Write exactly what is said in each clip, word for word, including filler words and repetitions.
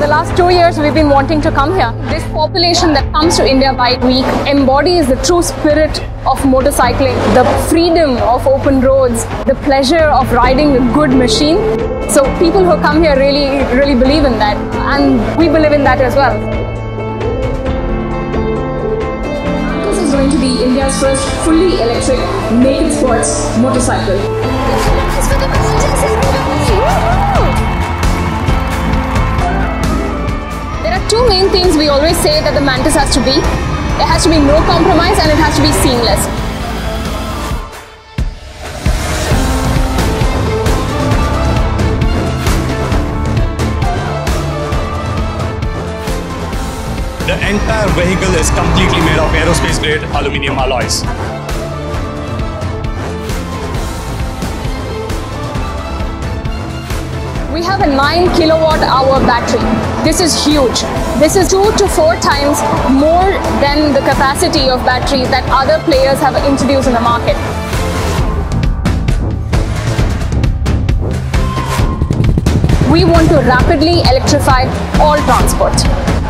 the last two years we've been wanting to come here. This population that comes to India by week embodies the true spirit of motorcycling, the freedom of open roads, the pleasure of riding a good machine. So people who come here really, really believe in that, and we believe in that as well. Mantis is going to be India's first fully electric naked sports motorcycle. There are two main things we always say that the Mantis has to be. It has to be no compromise and it has to be seamless. The entire vehicle is completely made of aerospace grade aluminium alloys. We have a nine kilowatt hour battery. This is huge. This is two to four times more than the capacity of batteries that other players have introduced in the market. We want to rapidly electrify all transport.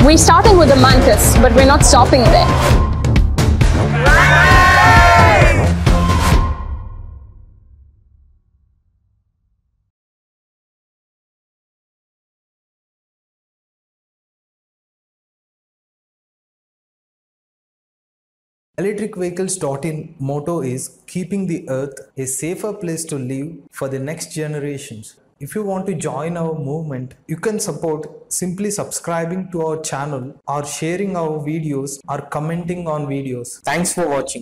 We're starting with the Mantis, but we're not stopping there. Electric vehicles dot in motto is keeping the earth a safer place to live for the next generations. If you want to join our movement, you can support simply subscribing to our channel or sharing our videos or commenting on videos. Thanks for watching.